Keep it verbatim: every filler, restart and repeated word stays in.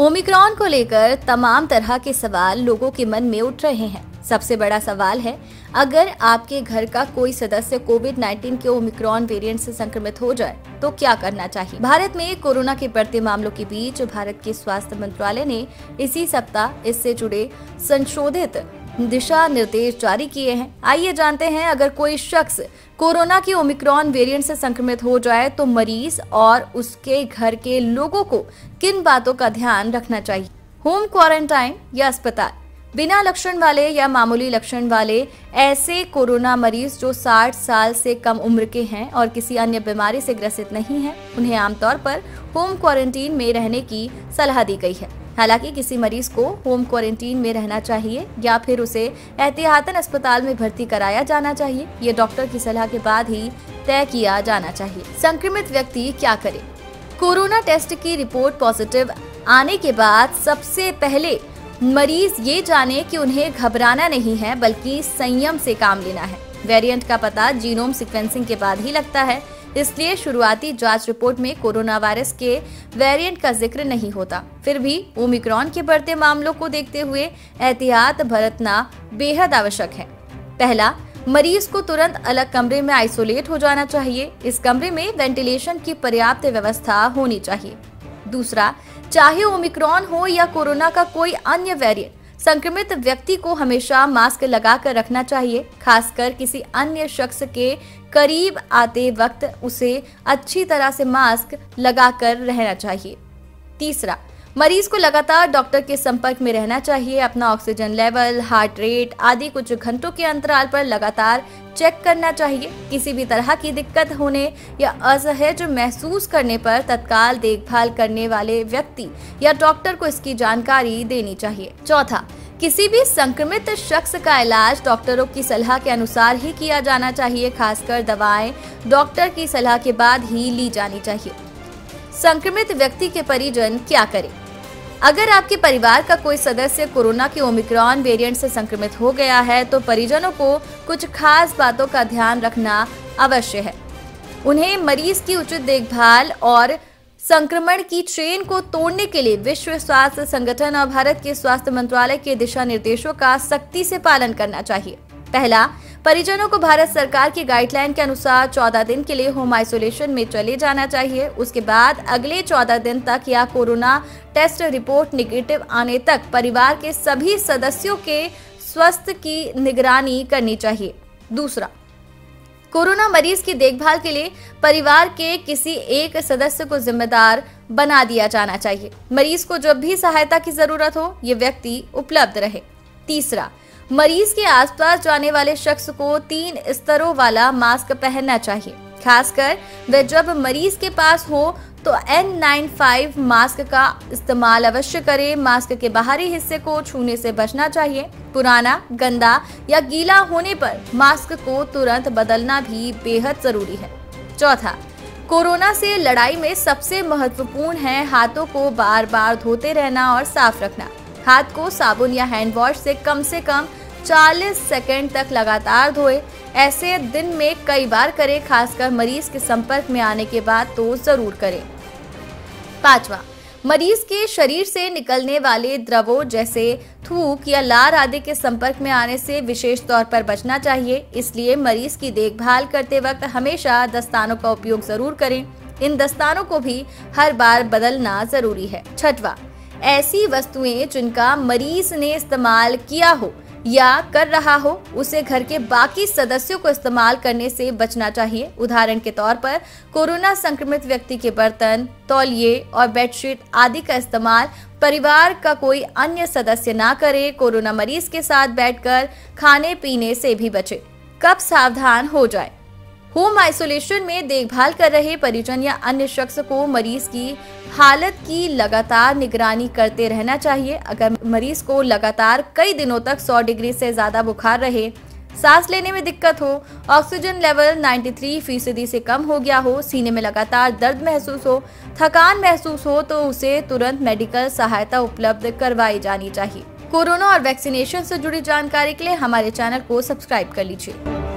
Omicron को लेकर तमाम तरह के सवाल लोगों के मन में उठ रहे हैं। सबसे बड़ा सवाल है, अगर आपके घर का कोई सदस्य कोविड उन्नीस के ओमिक्रॉन वेरिएंट से संक्रमित हो जाए तो क्या करना चाहिए। भारत में कोरोना के बढ़ते मामलों के बीच भारत के स्वास्थ्य मंत्रालय ने इसी सप्ताह इससे जुड़े संशोधित दिशा निर्देश जारी किए हैं। आइए जानते हैं, अगर कोई शख्स कोरोना के ओमिक्रॉन वेरिएंट से संक्रमित हो जाए तो मरीज और उसके घर के लोगों को किन बातों का ध्यान रखना चाहिए। होम क्वारंटाइन या अस्पताल। बिना लक्षण वाले या मामूली लक्षण वाले ऐसे कोरोना मरीज जो साठ साल से कम उम्र के हैं और किसी अन्य बीमारी से ग्रसित नहीं है, उन्हें आमतौर पर होम क्वारंटीन में रहने की सलाह दी गई है। हालांकि किसी मरीज को होम क्वारंटीन में रहना चाहिए या फिर उसे एहतियातन अस्पताल में भर्ती कराया जाना चाहिए, ये डॉक्टर की सलाह के बाद ही तय किया जाना चाहिए। संक्रमित व्यक्ति क्या करे। कोरोना टेस्ट की रिपोर्ट पॉजिटिव आने के बाद सबसे पहले मरीज ये जाने कि उन्हें घबराना नहीं है, बल्कि संयम से काम लेना है। वेरिएंट का पता जीनोम सीक्वेंसिंग के बाद ही लगता है, इसलिए शुरुआती जांच रिपोर्ट में कोरोना वायरस के वेरिएंट का जिक्र नहीं होता। फिर भी ओमिक्रॉन के बढ़ते मामलों को देखते हुए एहतियात बरतना बेहद आवश्यक है। पहला, मरीज को तुरंत अलग कमरे में आइसोलेट हो जाना चाहिए। इस कमरे में वेंटिलेशन की पर्याप्त व्यवस्था होनी चाहिए। दूसरा, चाहे ओमिक्रॉन हो या कोरोना का कोई अन्य वेरिएंट, संक्रमित व्यक्ति को हमेशा मास्क लगाकर रखना चाहिए। खासकर किसी अन्य शख्स के करीब आते वक्त उसे अच्छी तरह से मास्क लगाकर रहना चाहिए। तीसरा, मरीज को लगातार डॉक्टर के संपर्क में रहना चाहिए। अपना ऑक्सीजन लेवल, हार्ट रेट आदि कुछ घंटों के अंतराल पर लगातार चेक करना चाहिए। किसी भी तरह की दिक्कत होने या असहज महसूस करने पर तत्काल देखभाल करने वाले व्यक्ति या डॉक्टर को इसकी जानकारी देनी चाहिए। चौथा, किसी भी संक्रमित शख्स का इलाज डॉक्टरों की सलाह के अनुसार ही किया जाना चाहिए। खासकर दवाएं डॉक्टर की सलाह के बाद ही ली जानी चाहिए। संक्रमित व्यक्ति के परिजन क्या करें। अगर आपके परिवार का कोई सदस्य कोरोना के ओमिक्रॉन वेरिएंट से संक्रमित हो गया है तो परिजनों को कुछ खास बातों का ध्यान रखना अवश्य है। उन्हें मरीज की उचित देखभाल और संक्रमण की चेन को तोड़ने के लिए विश्व स्वास्थ्य संगठन और भारत के स्वास्थ्य मंत्रालय के दिशा निर्देशों का सख्ती से पालन करना चाहिए। पहला, परिजनों को भारत सरकार की गाइडलाइन के अनुसार चौदह दिन के लिए होम आइसोलेशन में चले जाना चाहिए। उसके बाद अगले चौदह दिन तक या कोरोना टेस्ट रिपोर्ट निगेटिव आने तक परिवार के सभी सदस्यों के स्वास्थ्य की निगरानी करनी चाहिए। दूसरा, कोरोना मरीज की देखभाल के लिए परिवार के किसी एक सदस्य को जिम्मेदार बना दिया जाना चाहिए। मरीज को जब भी सहायता की जरूरत हो, ये व्यक्ति उपलब्ध रहे। तीसरा, मरीज के आसपास जाने वाले शख्स को तीन स्तरों वाला मास्क पहनना चाहिए। खासकर वह जब मरीज के पास हो तो एन नाइंटी फाइव मास्क का इस्तेमाल अवश्य करें। मास्क के बाहरी हिस्से को छूने से बचना चाहिए। पुराना, गंदा या गीला होने पर मास्क को तुरंत बदलना भी बेहद जरूरी है। चौथा, कोरोना से लड़ाई में सबसे महत्वपूर्ण है हाथों को बार बार धोते रहना और साफ रखना। हाथ को साबुन या हैंड वॉश से कम से कम चालीस सेकंड तक लगातार धोए। ऐसे दिन में कई बार करें, खासकर मरीज के संपर्क में आने के बाद तो जरूर करें। पांचवा, मरीज के शरीर से निकलने वाले द्रवों जैसे थूक या लार आदि के संपर्क में आने से विशेष तौर पर बचना चाहिए। इसलिए मरीज की देखभाल करते वक्त हमेशा दस्तानों का उपयोग जरूर करें। इन दस्तानों को भी हर बार बदलना जरूरी है। छठवा, ऐसी वस्तुएं जिनका मरीज ने इस्तेमाल किया हो या कर रहा हो, उसे घर के बाकी सदस्यों को इस्तेमाल करने से बचना चाहिए। उदाहरण के तौर पर कोरोना संक्रमित व्यक्ति के बर्तन, तौलिए और बेडशीट आदि का इस्तेमाल परिवार का कोई अन्य सदस्य ना करे। कोरोना मरीज के साथ बैठकर खाने पीने से भी बचे। कब सावधान हो जाए। होम आइसोलेशन में देखभाल कर रहे परिजन या अन्य शख्स को मरीज की हालत की लगातार निगरानी करते रहना चाहिए। अगर मरीज को लगातार कई दिनों तक सौ डिग्री से ज़्यादा बुखार रहे, सांस लेने में दिक्कत हो, ऑक्सीजन लेवल तिरानवे फीसदी से कम हो गया हो, सीने में लगातार दर्द महसूस हो, थकान महसूस हो तो उसे तुरंत मेडिकल सहायता उपलब्ध करवाई जानी चाहिए। कोरोना और वैक्सीनेशन से जुड़ी जानकारी के लिए हमारे चैनल को सब्सक्राइब कर लीजिए।